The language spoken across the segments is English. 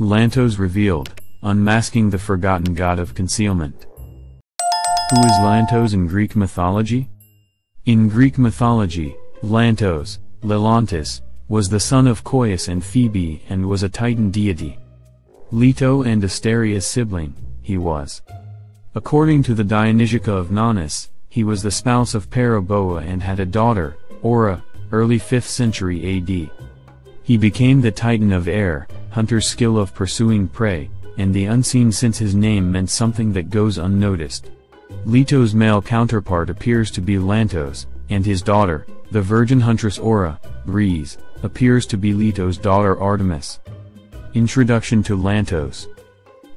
Lelantos revealed, unmasking the forgotten god of concealment. Who is Lelantos in Greek mythology? In Greek mythology, Lelantos, Lelantis, was the son of Coeus and Phoebe and was a Titan deity. Leto and Asteria's sibling, he was. According to the Dionysiaca of Nonnus, he was the spouse of Periboea and had a daughter, Aura, early 5th century AD. He became the Titan of air, hunter's skill of pursuing prey, and the unseen since his name meant something that goes unnoticed. Leto's male counterpart appears to be Lelantos, and his daughter, the virgin huntress Aura, breeze, appears to be Leto's daughter Artemis. Introduction to Lelantos.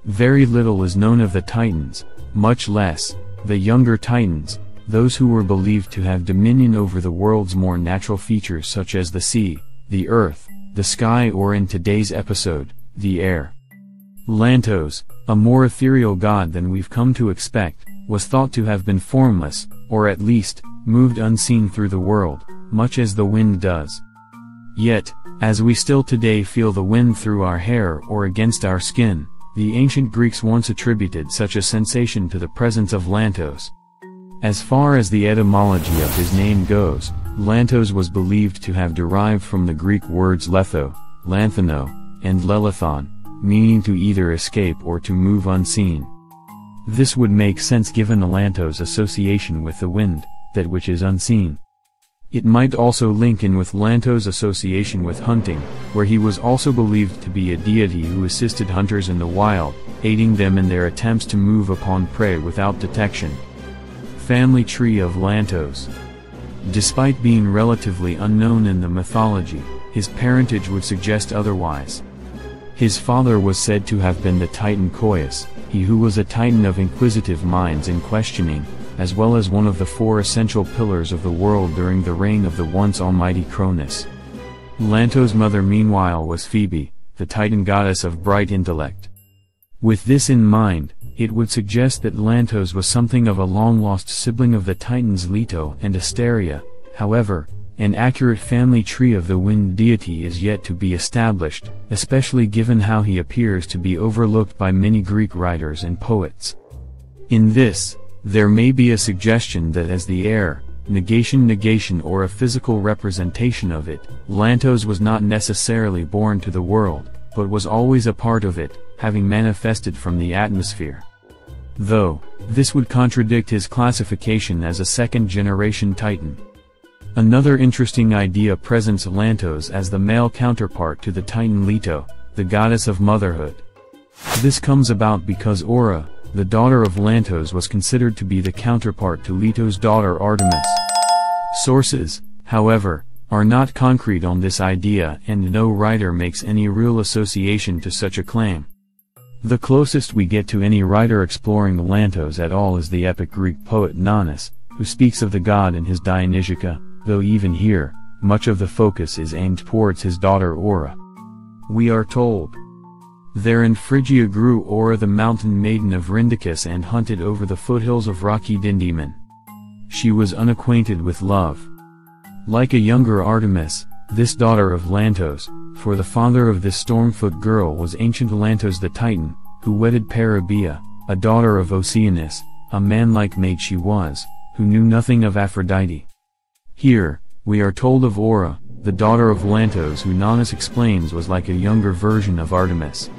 Very little is known of the Titans, much less the younger Titans, those who were believed to have dominion over the world's more natural features such as the sea, the earth, the sky, or in today's episode, the air. Lelantos, a more ethereal god than we've come to expect, was thought to have been formless, or at least, moved unseen through the world, much as the wind does. Yet, as we still today feel the wind through our hair or against our skin, the ancient Greeks once attributed such a sensation to the presence of Lelantos. As far as the etymology of his name goes, Lelantos was believed to have derived from the Greek words letho, lanthano, and lelithon, meaning to either escape or to move unseen. This would make sense given Lelantos' association with the wind, that which is unseen. It might also link in with Lelantos' association with hunting, where he was also believed to be a deity who assisted hunters in the wild, aiding them in their attempts to move upon prey without detection. Family tree of Lelantos. Despite being relatively unknown in the mythology, his parentage would suggest otherwise. His father was said to have been the Titan Coeus, he who was a Titan of inquisitive minds and questioning, as well as one of the four essential pillars of the world during the reign of the once almighty Cronus. Lelantos' mother meanwhile was Phoebe, the Titan goddess of bright intellect. With this in mind, it would suggest that Lelantos was something of a long-lost sibling of the Titans Leto and Asteria. However, an accurate family tree of the wind deity is yet to be established, especially given how he appears to be overlooked by many Greek writers and poets. In this, there may be a suggestion that as the air, negation or a physical representation of it, Lelantos was not necessarily born to the world, but was always a part of it, having manifested from the atmosphere. Though, this would contradict his classification as a second-generation Titan. Another interesting idea presents Lelantos as the male counterpart to the Titan Leto, the goddess of motherhood. This comes about because Aura, the daughter of Lelantos, was considered to be the counterpart to Leto's daughter Artemis. Sources, however, are not concrete on this idea and no writer makes any real association to such a claim. The closest we get to any writer exploring Lelantos at all is the epic Greek poet Nonnus, who speaks of the god in his Dionysiaca, though even here, much of the focus is aimed towards his daughter Aura. We are told, "There in Phrygia grew Aura the mountain maiden of Rindicus and hunted over the foothills of rocky Dindemon. She was unacquainted with love. Like a younger Artemis, this daughter of Lelantos, for the father of this stormfoot girl was ancient Lelantos the Titan, who wedded Periboea, a daughter of Oceanus, a man-like maid she was, who knew nothing of Aphrodite." Here, we are told of Aura, the daughter of Lelantos, who Nonnus explains was like a younger version of Artemis.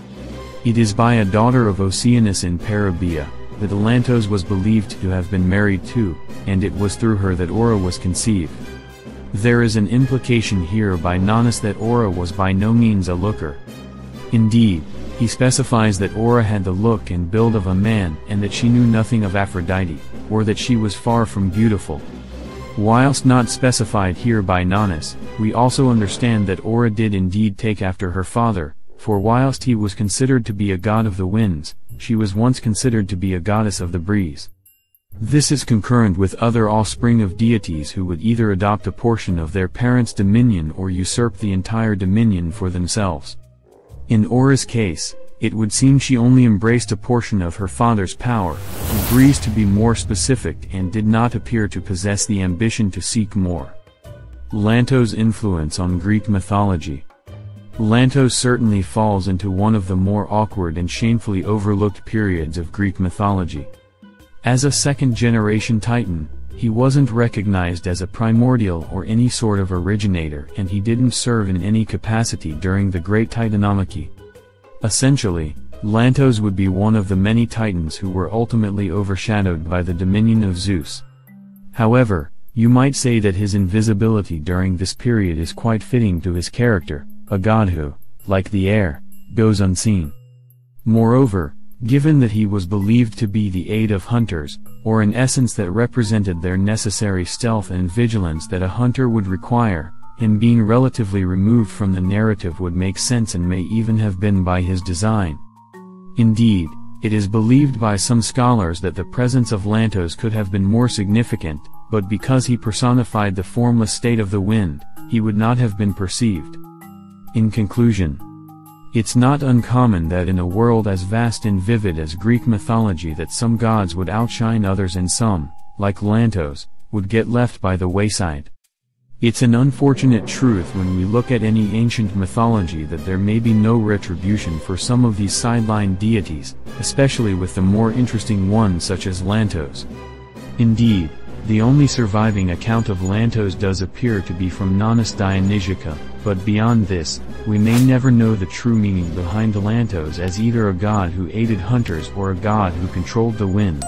It is by a daughter of Oceanus in Periboea that Lelantos was believed to have been married to, and it was through her that Aura was conceived. There is an implication here by Nonnus that Aura was by no means a looker. Indeed, he specifies that Aura had the look and build of a man and that she knew nothing of Aphrodite, or that she was far from beautiful. Whilst not specified here by Nonnus, we also understand that Aura did indeed take after her father, for whilst he was considered to be a god of the winds, she was once considered to be a goddess of the breeze. This is concurrent with other offspring of deities who would either adopt a portion of their parents' dominion or usurp the entire dominion for themselves. In Aura's case, it would seem she only embraced a portion of her father's power, the breeze to be more specific, and did not appear to possess the ambition to seek more. Lelantos' influence on Greek mythology. Lelantos certainly falls into one of the more awkward and shamefully overlooked periods of Greek mythology. As a second-generation Titan, he wasn't recognized as a primordial or any sort of originator, and he didn't serve in any capacity during the Great Titanomachy. Essentially, Lelantos would be one of the many Titans who were ultimately overshadowed by the dominion of Zeus. However, you might say that his invisibility during this period is quite fitting to his character, a god who, like the air, goes unseen. Moreover, given that he was believed to be the aid of hunters, or an essence that represented their necessary stealth and vigilance that a hunter would require, him being relatively removed from the narrative would make sense and may even have been by his design. Indeed, it is believed by some scholars that the presence of Lelantos could have been more significant, but because he personified the formless state of the wind, he would not have been perceived. In conclusion, it's not uncommon that in a world as vast and vivid as Greek mythology that some gods would outshine others and some, like Lelantos, would get left by the wayside. It's an unfortunate truth when we look at any ancient mythology that there may be no retribution for some of these sideline deities, especially with the more interesting ones such as Lelantos. Indeed, the only surviving account of Lelantos does appear to be from Nonnus Dionysiaca, but beyond this, we may never know the true meaning behind Lelantos as either a god who aided hunters or a god who controlled the winds.